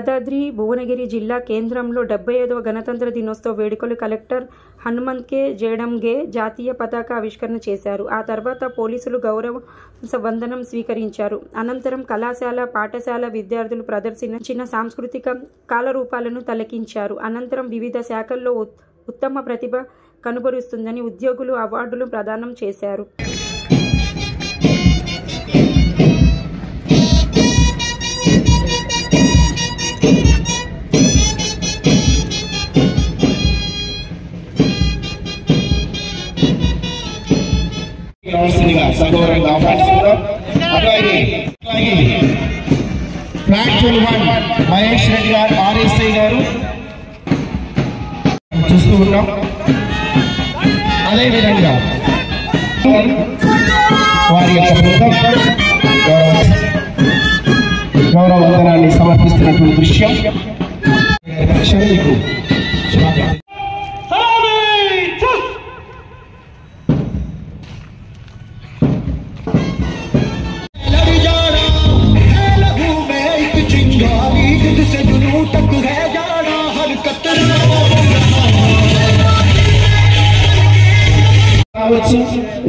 యాదాద్రి భువనగిరి జిల్లా కేంద్రంలో 75వ గణతంత్ర దినోత్సవ వేడుకలు కలెక్టర్ హనుమంత్ కే జేడంగే జాతీయ పతాక ఆవిష్కరణ చేశారు. ఆ తర్వాత పోలీసులు గౌరవ వందనం స్వీకరించారు. అనంతరం కళాశాల, పాఠశాల విద్యార్థులు ప్రదర్శించిన సాంస్కృతిక కాలరూపాలను తలకించారు. అనంతరం వివిధ శాఖల్లో ఉత్తమ ప్రతిభ కనబరుస్తుందని ఉద్యోగులు అవార్డులు ప్రదానం చేశారు. మహేష్ రెడ్డి గారు, ఆర్ఎస్ఐ గారు చూస్తూ ఉన్నాం. అదేవిధంగా వారి యొక్క గౌరవ వందనాన్ని సమర్పిస్తున్నటువంటి దృశ్యం.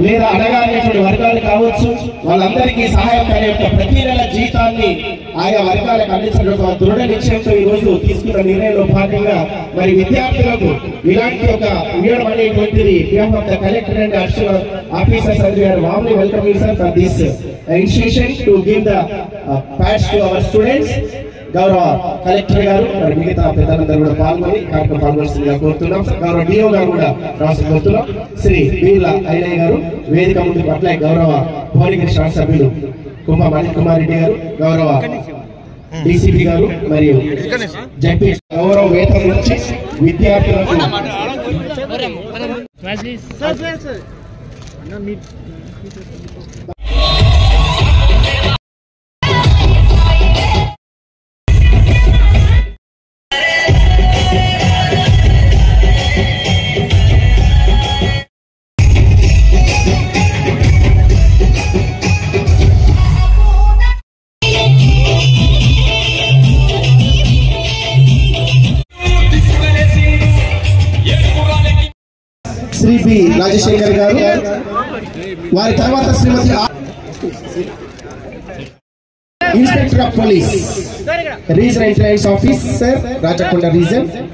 లేదా అడగాల్సినటువంటి వర్గాలు కావచ్చు, వాళ్ళందరికీ సహాయపడే యొక్క ప్రతి నెల జీతాన్ని ఆయా వర్గాలకు అందించడం దృఢ నిశ్చయంతో ఈ రోజు తీసుకున్న నిర్ణయంలో భాగంగా మరి విద్యార్థులకు ఇలాంటి ఒక ఉద్యోగం అనేటువంటిది కలెక్టర్ అండ్ అడిషనల్ ఆఫీసర్స్ గారు వామ్లీ వెల్కమ్ చేశారు for this institution to give the pads to our students. గౌరవ కలెక్టర్ గారు మరి మిగతా పెద్దలందరూ కూడా పాల్గొని కార్యక్రమం పాల్గొనవలసిందిగా కోరుతున్నాం. గౌరవ డిఓ గారు కూడా రాష్ట్ర కోరుతున్నాం. శ్రీ వీళ్ళ ఐలయ్య గారు వేదిక ముందు పట్ల గౌరవ భోనికృష్ణ శాసనసభ్యులు కుమికమార్ రెడ్డి గారు, గౌరవ డీసీపీ గారు మరియు జడ్పీ గౌరవ వేతనం వచ్చి విద్యార్థులకు శ్రీ బి రాజశేఖర్ గారు, వారి తర్వాత Srimathi inspector of police regional intelligence officer Rajakonda reason.